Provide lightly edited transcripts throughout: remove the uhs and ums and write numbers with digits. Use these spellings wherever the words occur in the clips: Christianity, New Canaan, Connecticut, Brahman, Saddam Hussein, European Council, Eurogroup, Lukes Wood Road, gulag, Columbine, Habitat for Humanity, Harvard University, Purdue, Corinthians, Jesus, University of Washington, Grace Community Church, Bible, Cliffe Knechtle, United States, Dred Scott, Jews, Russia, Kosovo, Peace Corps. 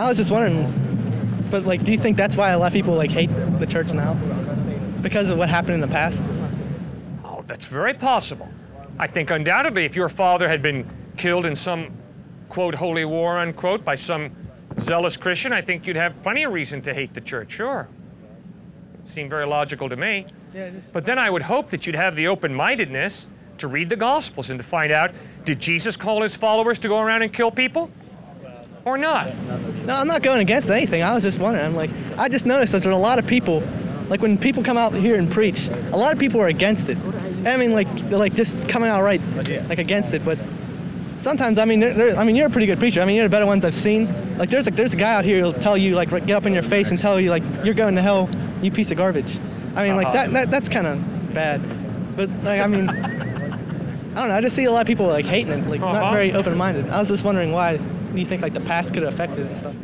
I was just wondering, but like, do you think that's why a lot of people like hate the church now? Because of what happened in the past? Oh, that's very possible. I think undoubtedly if your father had been killed in some, quote, holy war, unquote, by some zealous Christian, I think you'd have plenty of reason to hate the church, sure. It seemed very logical to me. Yeah, but then I would hope that you'd have the open-mindedness to read the Gospels and to find out, did Jesus call his followers to go around and kill people? Or not? No, I'm not going against anything. I was just wondering. I'm like, I just noticed that a lot of people, like when people come out here and preach, a lot of people are against it. I mean, like, they're like just coming out right, like against it. But sometimes, I mean, you're a pretty good preacher. I mean, you're the better ones I've seen. Like, there's a guy out here who'll tell you, like, get up in your face and tell you, like, you're going to hell, you piece of garbage. I mean, like, that's kind of bad. But like, I mean, I don't know. I just see a lot of people like hating it, like not very open-minded. I was just wondering why. Do you think like the past could have affected and stuff?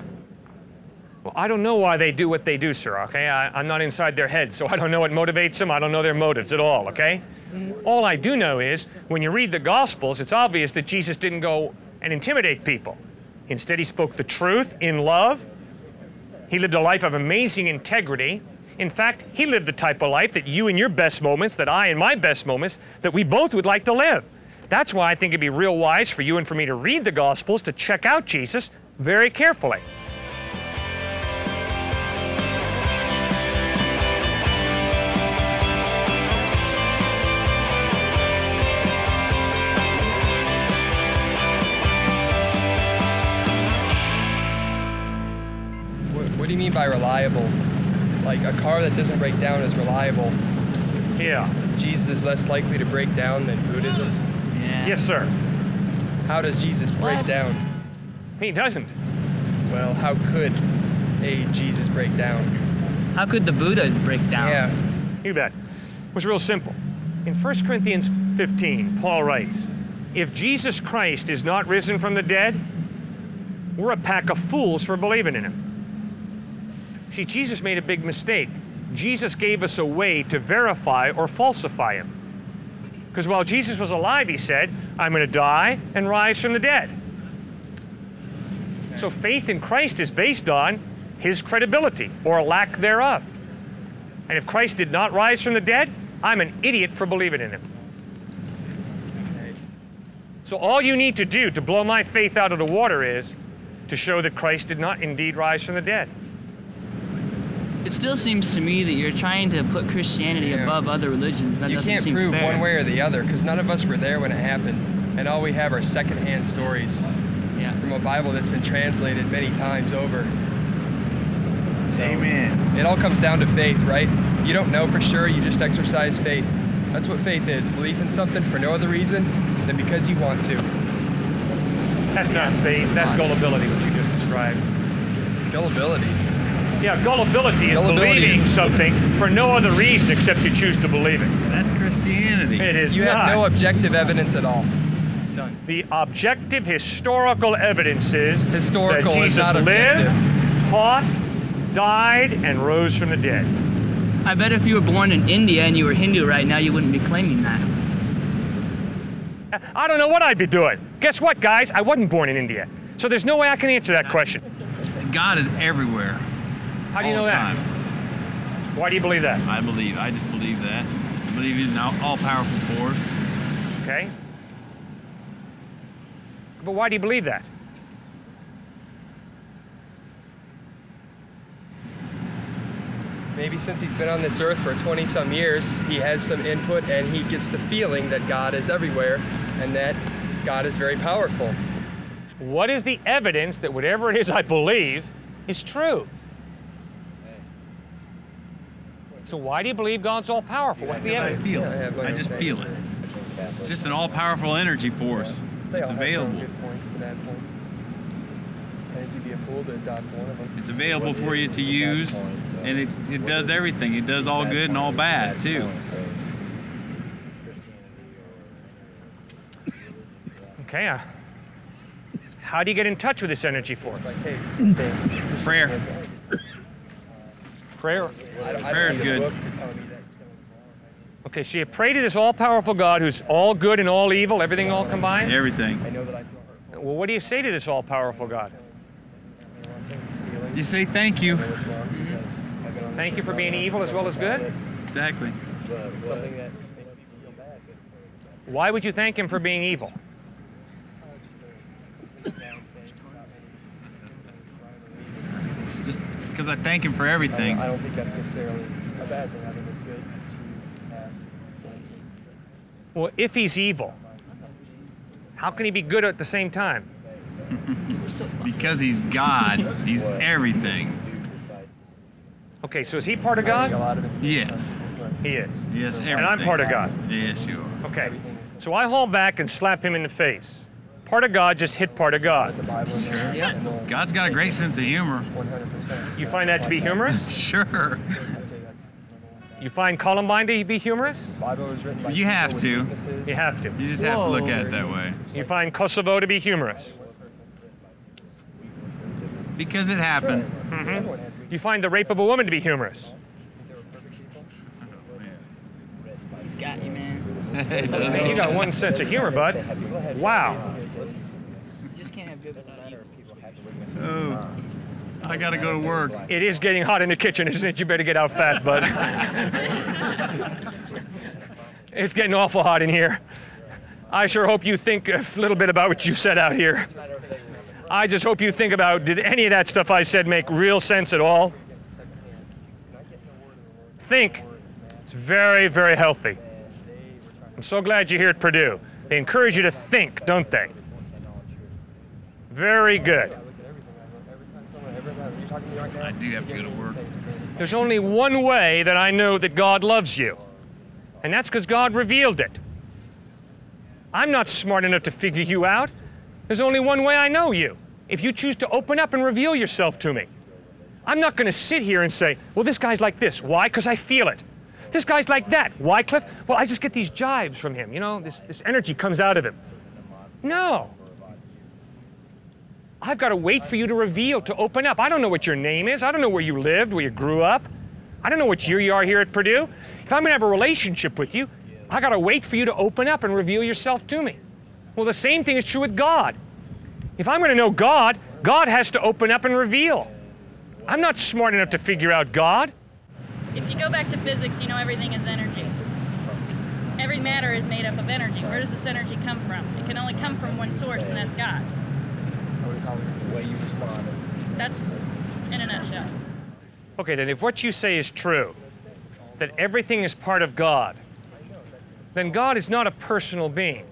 Well, I don't know why they do what they do, sir, okay? I'm not inside their heads, so I don't know what motivates them. I don't know their motives at all, okay? All I do know is when you read the Gospels, it's obvious that Jesus didn't go and intimidate people. Instead, he spoke the truth in love. He lived a life of amazing integrity. In fact, he lived the type of life that you in your best moments, that I in my best moments, that we both would like to live. That's why I think it'd be real wise for you and for me to read the Gospels, to check out Jesus very carefully. What do you mean by reliable? Like a car that doesn't break down is reliable. Yeah. Jesus is less likely to break down than Buddhism. Yes, sir. How does Jesus break down? He doesn't. Well, how could a Jesus break down? How could the Buddha break down? Yeah. You bet. It was real simple. In 1 Corinthians 15, Paul writes, if Jesus Christ is not risen from the dead, we're a pack of fools for believing in him. See, Jesus made a big mistake. Jesus gave us a way to verify or falsify him. Because while Jesus was alive, he said, I'm going to die and rise from the dead. So faith in Christ is based on his credibility or lack thereof. And if Christ did not rise from the dead, I'm an idiot for believing in him. So all you need to do to blow my faith out of the water is to show that Christ did not indeed rise from the dead. It still seems to me that you're trying to put Christianity above other religions. That doesn't seem fair. You can't prove one way or the other because none of us were there when it happened, and all we have are secondhand stories from a Bible that's been translated many times over. So, amen. It all comes down to faith, right? You don't know for sure, you just exercise faith. That's what faith is, belief in something for no other reason than because you want to. That's not faith, that's gullibility, what you just described. Gullibility? Yeah, gullibility is believing something for no other reason except you choose to believe it. That's Christianity. It is not. You have no objective evidence at all. None. The objective historical evidence is that Jesus lived, taught, died, and rose from the dead. I bet if you were born in India and you were Hindu right now, you wouldn't be claiming that. I don't know what I'd be doing. Guess what, guys? I wasn't born in India. So there's no way I can answer that question. God is everywhere. How do you know that? Why do you believe that? I just believe that. I believe he's an all-powerful force. Okay. But why do you believe that? Maybe since he's been on this earth for 20-some years, he has some input and he gets the feeling that God is everywhere and that God is very powerful. What is the evidence that whatever it is I believe is true? So why do you believe God's all-powerful? What's the evidence? I feel it. I just feel it. It's just an all-powerful energy force. It's available. It's available for you to use, and it does everything. It does all good and all bad, too. Okay. How do you get in touch with this energy force? Prayer. Prayer. Prayer is good. Okay, so you pray to this all-powerful God who's all good and all evil, everything all combined? Everything. Well, what do you say to this all-powerful God? You say thank you. Mm-hmm. Thank you for being evil as well as good? Exactly. Why would you thank him for being evil? Just because I thank him for everything. I don't think that's necessarily a bad thing. I think it's good to have something. Well, if he's evil, how can he be good at the same time? Because he's God. He's everything. Okay, so is he part of God? Yes. He is. Yes, everything. And I'm part of God. Yes, you are. Okay, so I haul back and slap him in the face. Part of God just hit part of God. Sure. God's got a great sense of humor. You find that to be humorous? Sure. You find Columbine to be humorous? You have to. You have to. You just have to look at it that way. You find Kosovo to be humorous? Because it happened. Mm-hmm. You find the rape of a woman to be humorous? He's got you, man. I mean, you got one sense of humor, bud. Wow. You just can't have good without evil. Oh, I gotta go to work. It is getting hot in the kitchen, isn't it? You better get out fast, bud. It's getting awful hot in here. I sure hope you think a little bit about what you've said out here. I just hope you think about, did any of that stuff I said make real sense at all? Think. It's very, very healthy. I'm so glad you're here at Purdue. They encourage you to think, don't they? Very good. I do have to go to work. There's only one way that I know that God loves you, and that's because God revealed it. I'm not smart enough to figure you out. There's only one way I know you, if you choose to open up and reveal yourself to me. I'm not going to sit here and say, well, this guy's like this. Why? Because I feel it. This guy's like that. Why, Cliff? Well, I just get these jibes from him. You know, this energy comes out of him. No. I've got to wait for you to reveal, to open up. I don't know what your name is. I don't know where you lived, where you grew up. I don't know what year you are here at Purdue. If I'm going to have a relationship with you, I've got to wait for you to open up and reveal yourself to me. Well, the same thing is true with God. If I'm going to know God, God has to open up and reveal. I'm not smart enough to figure out God. If you go back to physics, you know everything is energy. Every matter is made up of energy. Where does this energy come from? It can only come from one source, and that's God. That's in a nutshell. Okay, then if what you say is true, that everything is part of God, then God is not a personal being.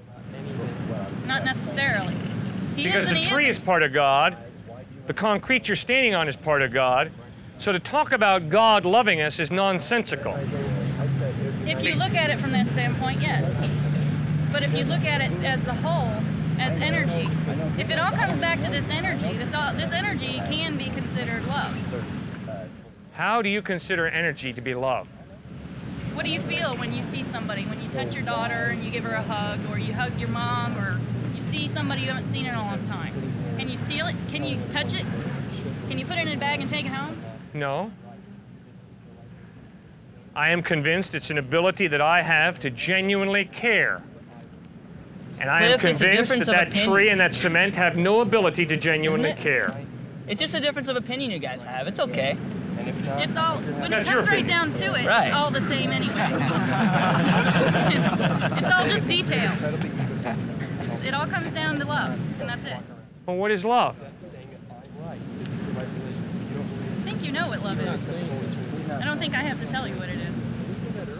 Not necessarily. Because the tree is part of God, the concrete you're standing on is part of God, so to talk about God loving us is nonsensical. If you look at it from that standpoint, yes. But if you look at it as the whole, as energy, if it all comes back to this energy can be considered love. How do you consider energy to be love? What do you feel when you see somebody, when you touch your daughter and you give her a hug, or you hug your mom, or you see somebody you haven't seen in a long time? Can you seal it? Can you touch it? Can you put it in a bag and take it home? No. I am convinced it's an ability that I have to genuinely care. And I am convinced that that tree and that cement have no ability to genuinely care. It's just a difference of opinion you guys have. It's okay. It's all, when it comes right down to it, it's all the same anyway. It's all just details. It all comes down to love, and that's it. Well, what is love? I think you know what love is. I don't think I have to tell you what it is.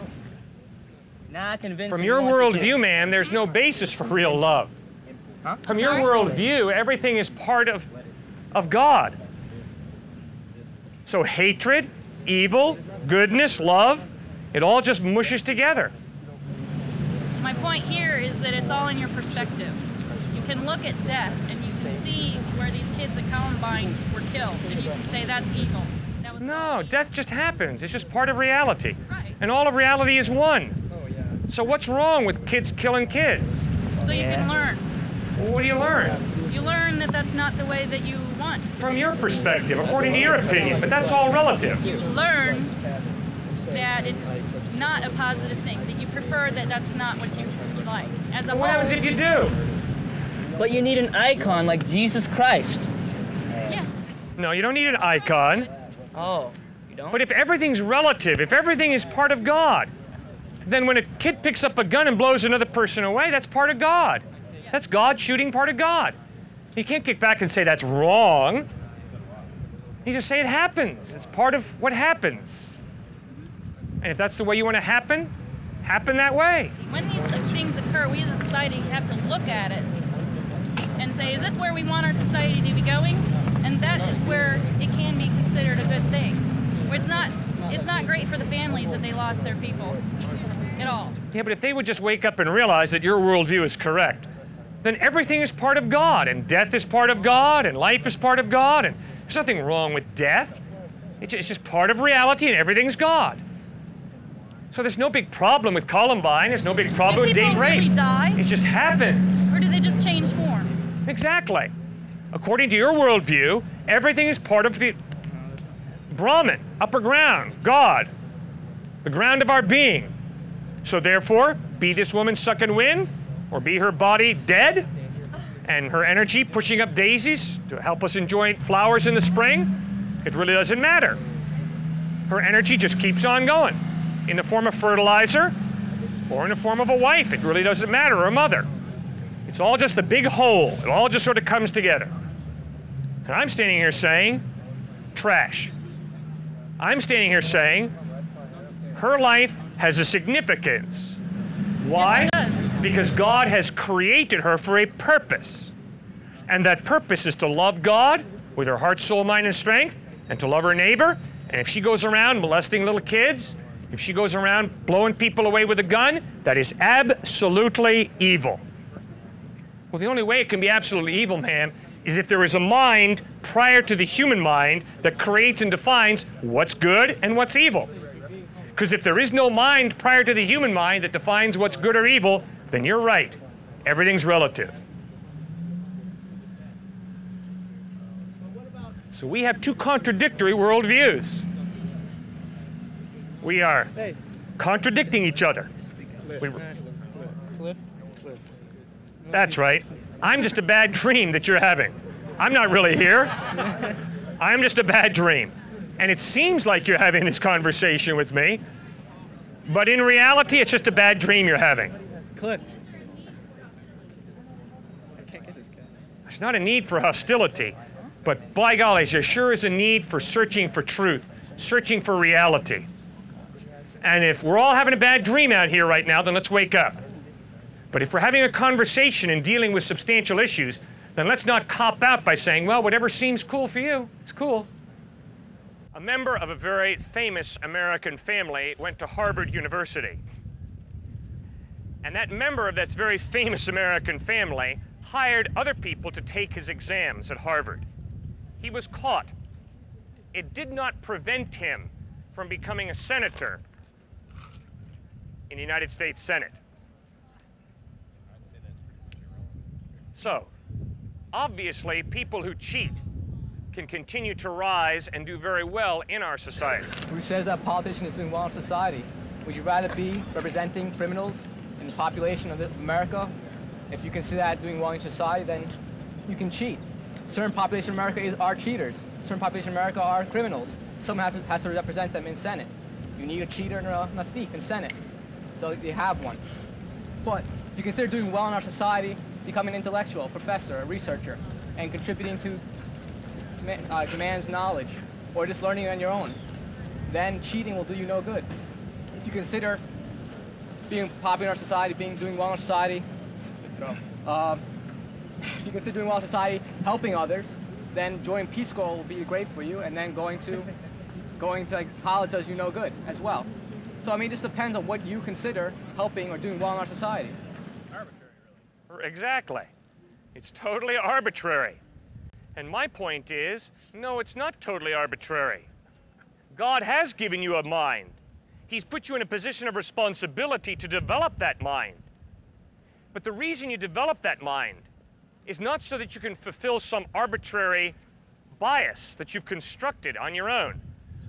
Not convinced. From your worldview, ma'am, there's no basis for real love. Huh? From your worldview, everything is part of God. So hatred, evil, goodness, love, it all just mushes together. My point here is that it's all in your perspective. You can look at death and you can see where these kids at Columbine were killed and you can say that's evil. That was no, death just happens. It's just part of reality. Right. And all of reality is one. Oh, yeah. So what's wrong with kids killing kids? So you can learn. Well, what do you learn? You learn that that's not the way that you want. From your perspective, according to your opinion, but that's all relative. You learn that it's not a positive thing, that you prefer that that's not what you like. As a what happens if you do? But you need an icon like Jesus Christ. Yeah. No, you don't need an icon. Oh, you don't? But if everything's relative, if everything is part of God, then when a kid picks up a gun and blows another person away, that's part of God. That's God shooting part of God. He can't kick back and say that's wrong. He just say it happens. It's part of what happens. And if that's the way you want to happen, happen that way. When these things occur, we as a society have to look at it and say, is this where we want our society to be going? And that is where it can be considered a good thing. Where it's not great for the families that they lost their people at all. Yeah, but if they would just wake up and realize that your worldview is correct, then everything is part of God, and death is part of God, and life is part of God, and there's nothing wrong with death. It's just part of reality, and everything's God. So there's no big problem with Columbine. There's no big problem with date rape. Did people really die? It just happens. Or do they just change form? Exactly. According to your worldview, everything is part of the Brahman, upper ground, God, the ground of our being. So therefore, be this woman suck and win, or be her body dead, and her energy pushing up daisies to help us enjoy flowers in the spring, it really doesn't matter. Her energy just keeps on going in the form of fertilizer or in the form of a wife. It really doesn't matter, or a mother. It's all just the big whole. It all just sort of comes together. And I'm standing here saying, trash. I'm standing here saying, her life has a significance. Why? Yes, it does. Because God has created her for a purpose. And that purpose is to love God with her heart, soul, mind, and strength, and to love her neighbor. And if she goes around molesting little kids, if she goes around blowing people away with a gun, that is absolutely evil. Well, the only way it can be absolutely evil, ma'am, is if there is a mind prior to the human mind that creates and defines what's good and what's evil. Because if there is no mind prior to the human mind that defines what's good or evil, then you're right. Everything's relative. So we have two contradictory worldviews. We are contradicting each other. That's right. I'm just a bad dream that you're having. I'm not really here. I'm just a bad dream. And it seems like you're having this conversation with me, but in reality, it's just a bad dream you're having. Clip. There's not a need for hostility, but by golly, there sure is a need for searching for truth, searching for reality. And if we're all having a bad dream out here right now, then let's wake up. But if we're having a conversation and dealing with substantial issues, then let's not cop out by saying, well, whatever seems cool for you, it's cool. A member of a very famous American family went to Harvard University. And that member of that very famous American family hired other people to take his exams at Harvard. He was caught. It did not prevent him from becoming a senator in the United States Senate. So, obviously, people who cheat can continue to rise and do very well in our society. Who says that politician is doing well in society? Would you rather be representing criminals in the population of America? If you consider that doing well in society, then you can cheat. Certain population of America are cheaters. Certain population of America are criminals. Someone has to represent them in Senate. You need a cheater and a thief in Senate. So you have one. But if you consider doing well in our society, become an intellectual, a professor, a researcher, and contributing to man's knowledge, or just learning on your own, then cheating will do you no good. If you consider being popular in our society, doing well in society, if you consider doing well in society, helping others, then joining Peace Corps will be great for you, and then going to like, college does you no good as well. So I mean, it just depends on what you consider helping or doing well in our society. Arbitrary, really. Exactly. It's totally arbitrary. And my point is, no, it's not totally arbitrary. God has given you a mind. He's put you in a position of responsibility to develop that mind. But the reason you develop that mind is not so that you can fulfill some arbitrary bias that you've constructed on your own.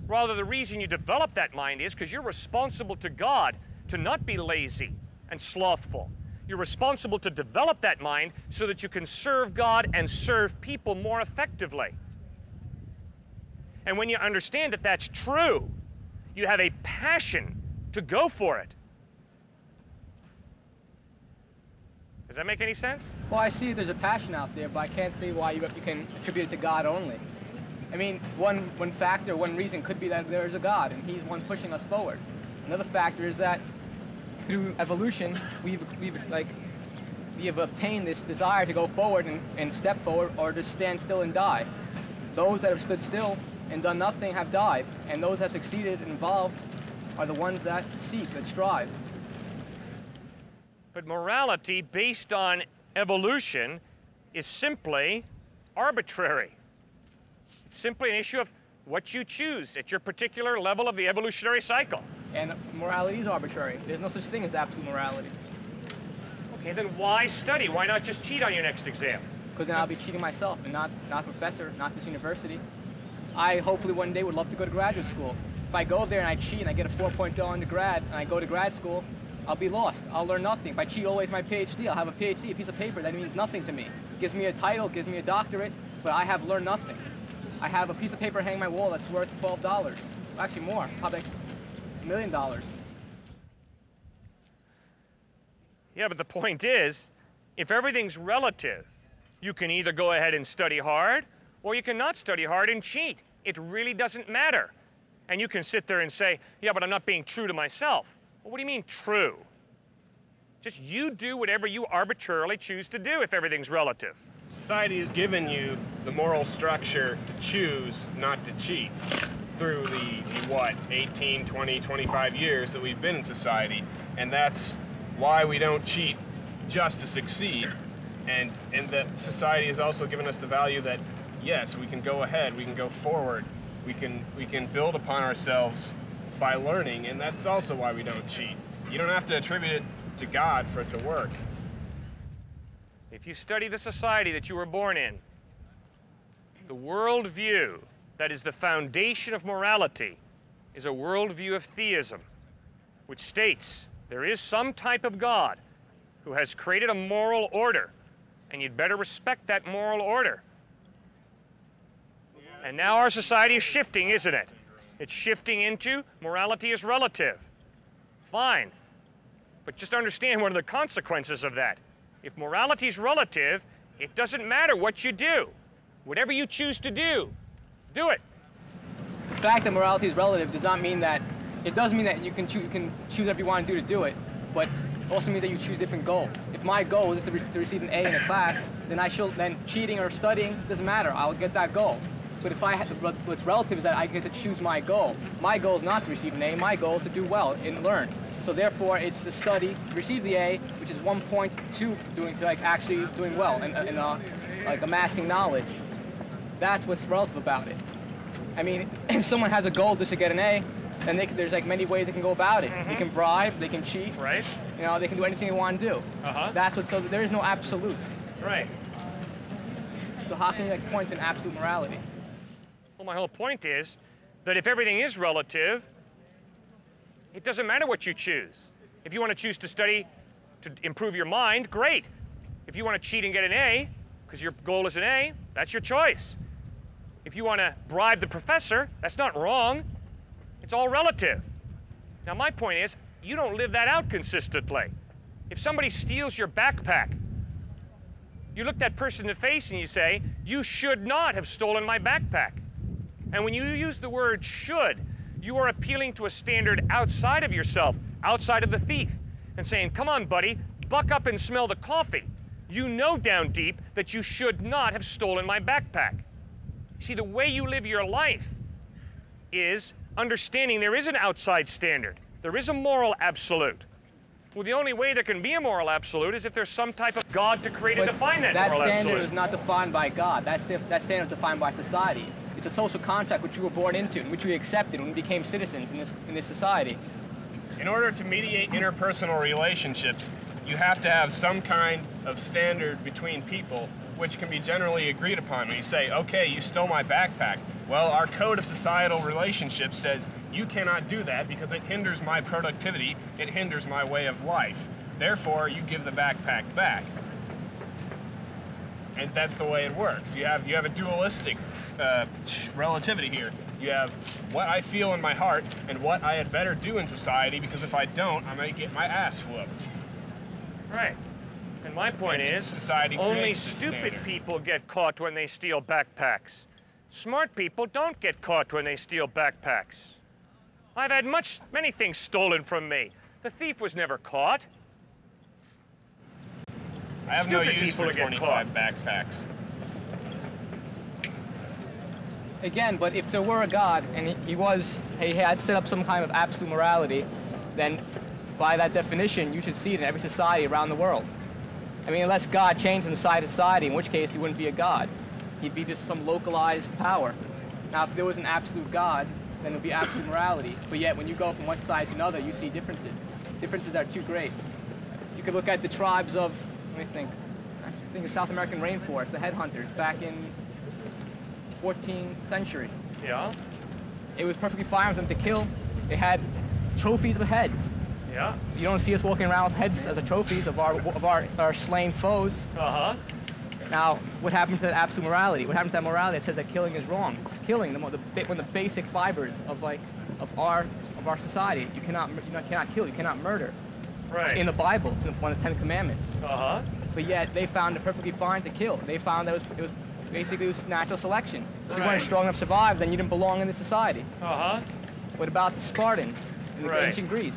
Rather, the reason you develop that mind is because you're responsible to God to not be lazy and slothful. You're responsible to develop that mind so that you can serve God and serve people more effectively. And when you understand that that's true, you have a passion to go for it. Does that make any sense? Well, I see there's a passion out there, but I can't see why you can attribute it to God only. I mean, one factor, one reason could be that there is a God, and he's one pushing us forward. Another factor is that through evolution, we have obtained this desire to go forward and step forward, or just stand still and die. Those that have stood still and done nothing have died, and those that have succeeded and evolved are the ones that seek, that strive. But morality based on evolution is simply arbitrary. It's simply an issue of what you choose at your particular level of the evolutionary cycle. And morality is arbitrary. There's no such thing as absolute morality. Okay, then why study? Why not just cheat on your next exam? Because then I'll be cheating myself, and not professor, not this university. I hopefully one day would love to go to graduate school. If I go there and I cheat and I get a 4.0 undergrad and I go to grad school, I'll be lost. I'll learn nothing. If I cheat all the way to my PhD, I'll have a PhD, a piece of paper that means nothing to me. It gives me a title, gives me a doctorate, but I have learned nothing. I have a piece of paper hanging my wall that's worth $12. Actually more, probably $1 million. Yeah, but the point is, if everything's relative, you can either go ahead and study hard, or you cannot study hard and cheat. It really doesn't matter. And you can sit there and say, yeah, but I'm not being true to myself. Well, what do you mean true? Just you do whatever you arbitrarily choose to do if everything's relative. Society has given you the moral structure to choose not to cheat through the 18, 20, 25 years that we've been in society. And that's why we don't cheat just to succeed. And that society has also given us the value that, yes, we can go ahead, we can go forward, we can build upon ourselves by learning, and that's also why we don't cheat. You don't have to attribute it to God for it to work. If you study the society that you were born in, the worldview that is the foundation of morality is a worldview of theism, which states there is some type of God who has created a moral order, and you'd better respect that moral order. And now our society is shifting, isn't it? It's shifting into morality is relative. Fine, but just understand what are the consequences of that. If morality is relative, it doesn't matter what you do. Whatever you choose to do, do it. The fact that morality is relative does not mean that, it does mean that you can choose whatever you want to do it, but it also means that you choose different goals. If my goal is to receive an A in a class, then cheating or studying doesn't matter, I'll get that goal. But if I have, what's relative is that I get to choose my goal. My goal is not to receive an A, my goal is to do well and learn. So therefore, it's to study, to receive the A, which is 1.2 actually doing well and amassing knowledge. That's what's relative about it. I mean, if someone has a goal just to get an A, then there's many ways they can go about it. They can bribe, they can cheat, right? You know, they can do anything they want to do. That's what. So there is no absolutes. Right. So how can you point to an absolute morality? Well, my whole point is that if everything is relative, it doesn't matter what you choose. If you want to choose to study to improve your mind, great. If you want to cheat and get an A, because your goal is an A, that's your choice. If you want to bribe the professor, that's not wrong. It's all relative. Now, my point is, you don't live that out consistently. If somebody steals your backpack, you look that person in the face and you say, you should not have stolen my backpack. And when you use the word should, you are appealing to a standard outside of yourself, outside of the thief, and saying, come on, buddy, buck up and smell the coffee. You know down deep that you should not have stolen my backpack. See, the way you live your life is understanding there is an outside standard. There is a moral absolute. Well, the only way there can be a moral absolute is if there's some type of God to create and define that moral absolute. That standard is not defined by God. That standard is defined by society. It's a social contract which we were born into and which we accepted when we became citizens in this society. In order to mediate interpersonal relationships, you have to have some kind of standard between people which can be generally agreed upon. When you say, okay, you stole my backpack, well, our code of societal relationships says you cannot do that because it hinders my productivity, it hinders my way of life. Therefore, you give the backpack back. and that's the way it works. You have a dualistic relativity here. You have what I feel in my heart and what I had better do in society, because if I don't, I might get my ass whooped. Right. And my point is, society only stupid people get caught when they steal backpacks. Smart people don't get caught when they steal backpacks. I've had many things stolen from me. The thief was never caught. I have no use for 25 backpacks. Again, but if there were a God and he had set up some kind of absolute morality, then by that definition, you should see it in every society around the world. I mean, unless God changed inside society, in which case he wouldn't be a God. He'd be just some localized power. Now, if there was an absolute God, then it would be absolute morality. But yet, when you go from one side to another, you see differences. Differences are too great. You could look at the tribes of, let me think. I think the South American rainforest, the headhunters, back in 14th century. Yeah. It was perfectly fine for them to kill. They had trophies with heads. Yeah. You don't see us walking around with heads as a trophies of our slain foes. Uh-huh. Now, what happened to that absolute morality? What happened to that morality that says that killing is wrong? Killing, one of the basic fibers of our society. You cannot kill. You cannot murder. Right. It's in the Bible, it's in one of the 10 Commandments. Uh-huh. But yet they found it perfectly fine to kill. They found that it was basically natural selection. If you weren't strong enough to survive, then you didn't belong in the society. Uh-huh. What about the Spartans in ancient Greece?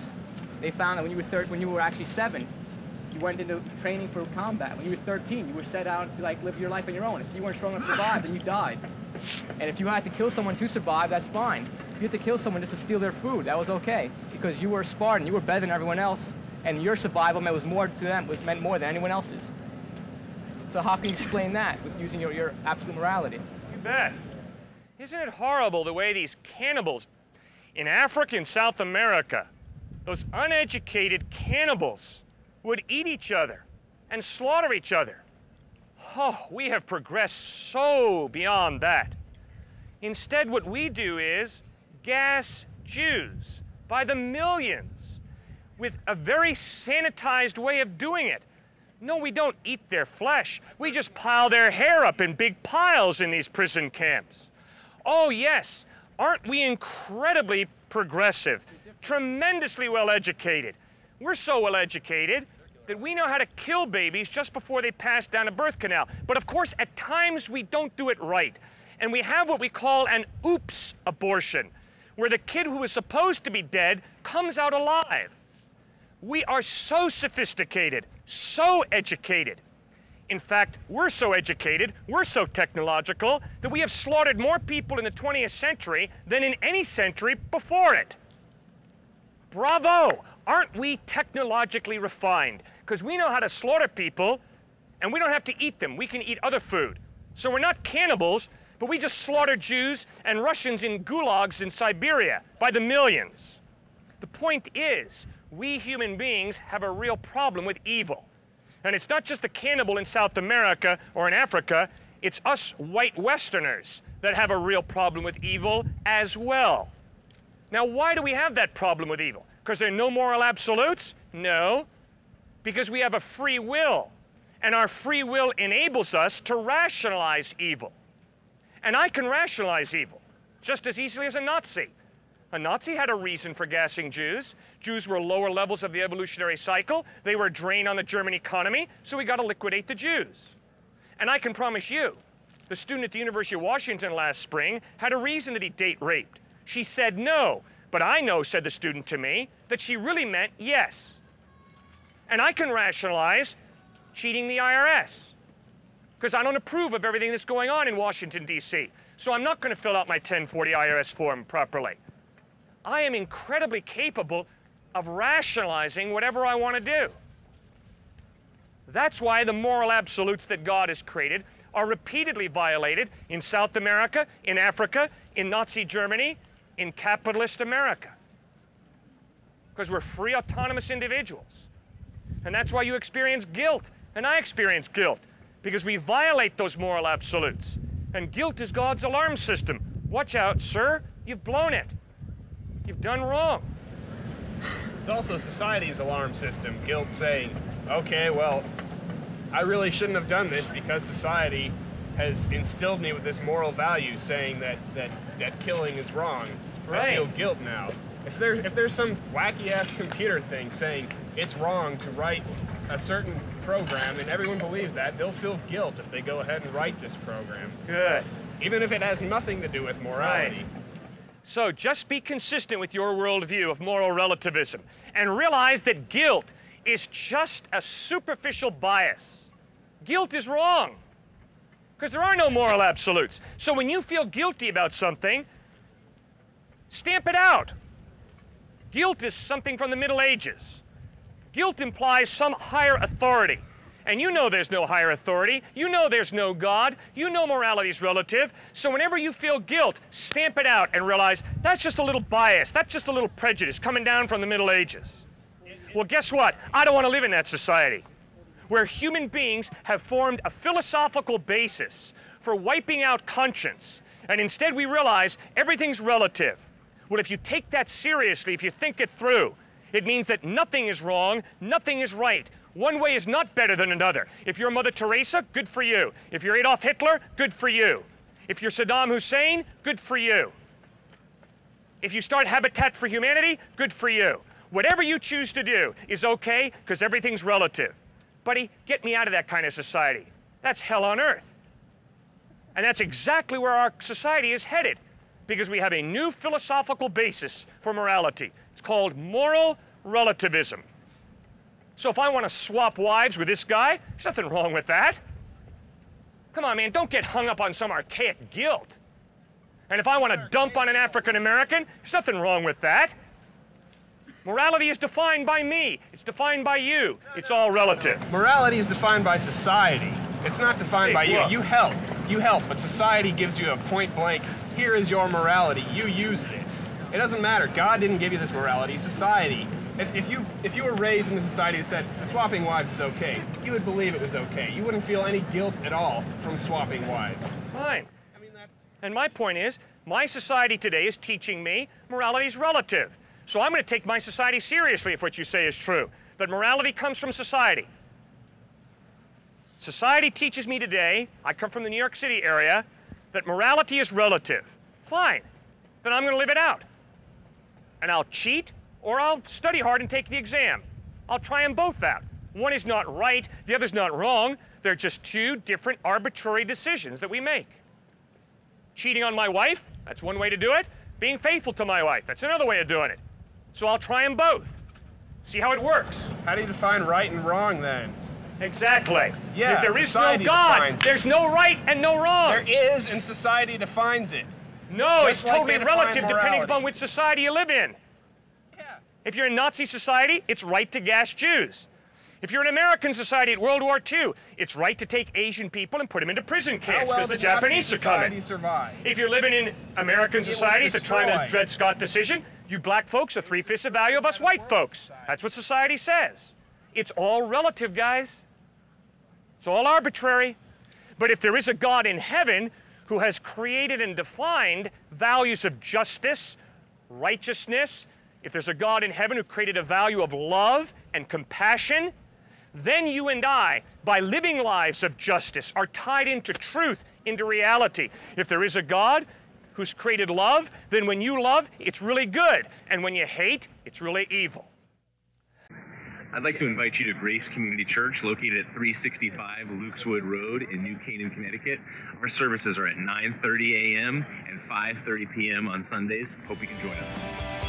They found that when you were actually 7, you went into training for combat. When you were 13, you were set out to like live your life on your own. If you weren't strong enough to survive, then you died. And if you had to kill someone to survive, that's fine. If you had to kill someone just to steal their food, that was okay, because you were a Spartan. You were better than everyone else. And your survival meant more than anyone else's. So how can you explain that with using your absolute morality? You bet. Isn't it horrible the way these cannibals in Africa and South America, those uneducated cannibals, would eat each other and slaughter each other? Oh, we have progressed so beyond that. Instead, what we do is gas Jews by the millions, with a very sanitized way of doing it. No, we don't eat their flesh. We just pile their hair up in big piles in these prison camps. Oh yes, aren't we incredibly progressive, tremendously well-educated? We're so well-educated that we know how to kill babies just before they pass down a birth canal. But of course, at times we don't do it right. And we have what we call an oops abortion, where the kid who was supposed to be dead comes out alive. We are so sophisticated, so educated. In fact, we're so educated, we're so technological, that we have slaughtered more people in the 20th century than in any century before it. Bravo! Aren't we technologically refined? Because we know how to slaughter people, and we don't have to eat them. We can eat other food. So we're not cannibals, but we just slaughter Jews and Russians in gulags in Siberia by the millions. The point is, we human beings have a real problem with evil. And it's not just the cannibal in South America or in Africa, it's us white Westerners that have a real problem with evil as well. Now, why do we have that problem with evil? Because there are no moral absolutes? No, because we have a free will, and our free will enables us to rationalize evil. And I can rationalize evil just as easily as a Nazi. A Nazi had a reason for gassing Jews. Jews were lower levels of the evolutionary cycle. They were a drain on the German economy, so we got to liquidate the Jews. And I can promise you, the student at the University of Washington last spring had a reason that he date-raped. She said no, but I know, said the student to me, that she really meant yes. And I can rationalize cheating the IRS, because I don't approve of everything that's going on in Washington, D.C., so I'm not going to fill out my 1040 IRS form properly. I am incredibly capable of rationalizing whatever I want to do. That's why the moral absolutes that God has created are repeatedly violated in South America, in Africa, in Nazi Germany, in capitalist America. Because we're free, autonomous individuals. And that's why you experience guilt, and I experience guilt, because we violate those moral absolutes. And guilt is God's alarm system. Watch out, sir, you've blown it. You've done wrong. It's also society's alarm system. Guilt saying, okay, well, I really shouldn't have done this because society has instilled me with this moral value saying that killing is wrong. Right. I feel guilt now. If there's some wacky-ass computer thing saying it's wrong to write a certain program and everyone believes that, they'll feel guilt if they go ahead and write this program. Good. Even if it has nothing to do with morality. Right. So just be consistent with your worldview of moral relativism and realize that guilt is just a superficial bias. Guilt is wrong because there are no moral absolutes. So when you feel guilty about something, stamp it out. Guilt is something from the Middle Ages. Guilt implies some higher authority. And you know there's no higher authority. You know there's no God. You know morality's relative. So whenever you feel guilt, stamp it out and realize that's just a little bias. That's just a little prejudice coming down from the Middle Ages. Well, guess what? I don't want to live in that society where human beings have formed a philosophical basis for wiping out conscience. And instead we realize everything's relative. Well, if you take that seriously, if you think it through, it means that nothing is wrong, nothing is right. One way is not better than another. If you're Mother Teresa, good for you. If you're Adolf Hitler, good for you. If you're Saddam Hussein, good for you. If you start Habitat for Humanity, good for you. Whatever you choose to do is okay, because everything's relative. Buddy, get me out of that kind of society. That's hell on earth. And that's exactly where our society is headed, because we have a new philosophical basis for morality. It's called moral relativism. So if I want to swap wives with this guy, there's nothing wrong with that. Come on, man, don't get hung up on some archaic guilt. And if I want to dump on an African American, there's nothing wrong with that. Morality is defined by me. It's defined by you. It's all relative. Morality is defined by society. It's not defined by you. You help. You help, but society gives you a point blank, here is your morality, you use this. It doesn't matter. God didn't give you this morality. Society. If you were raised in a society that said swapping wives is okay, you would believe it was okay. You wouldn't feel any guilt at all from swapping wives. Fine. I mean, and my point is, my society today is teaching me morality's relative. So I'm going to take my society seriously if what you say is true, that morality comes from society. Society teaches me today, I come from the New York City area, that morality is relative. Fine. Then I'm going to live it out. And I'll cheat, or I'll study hard and take the exam. I'll try them both out. One is not right, the other's not wrong. They're just two different arbitrary decisions that we make. Cheating on my wife, that's one way to do it. Being faithful to my wife, that's another way of doing it. So I'll try them both. See how it works. How do you define right and wrong then? Exactly. Yeah, if there is no God, there's no right and no wrong. There is, and society defines it. No, it's totally relative depending upon which society you live in. Yeah. If you're in Nazi society, it's right to gas Jews. If you're in American society at World War II, it's right to take Asian people and put them into prison camps because the Japanese are coming. If you're living in American society at the time of the Dred Scott decision, you black folks are 3/5 the value of us white folks. That's what society says. It's all relative, guys. It's all arbitrary. But if there is a God in heaven who has created and defined values of justice, righteousness, if there's a God in heaven who created a value of love and compassion, then you and I, by living lives of justice, are tied into truth, into reality. If there is a God who's created love, then when you love, it's really good. And when you hate, it's really evil. I'd like to invite you to Grace Community Church, located at 365 Lukes Wood Road in New Canaan, Connecticut. Our services are at 9:30 a.m. and 5:30 p.m. on Sundays. Hope you can join us.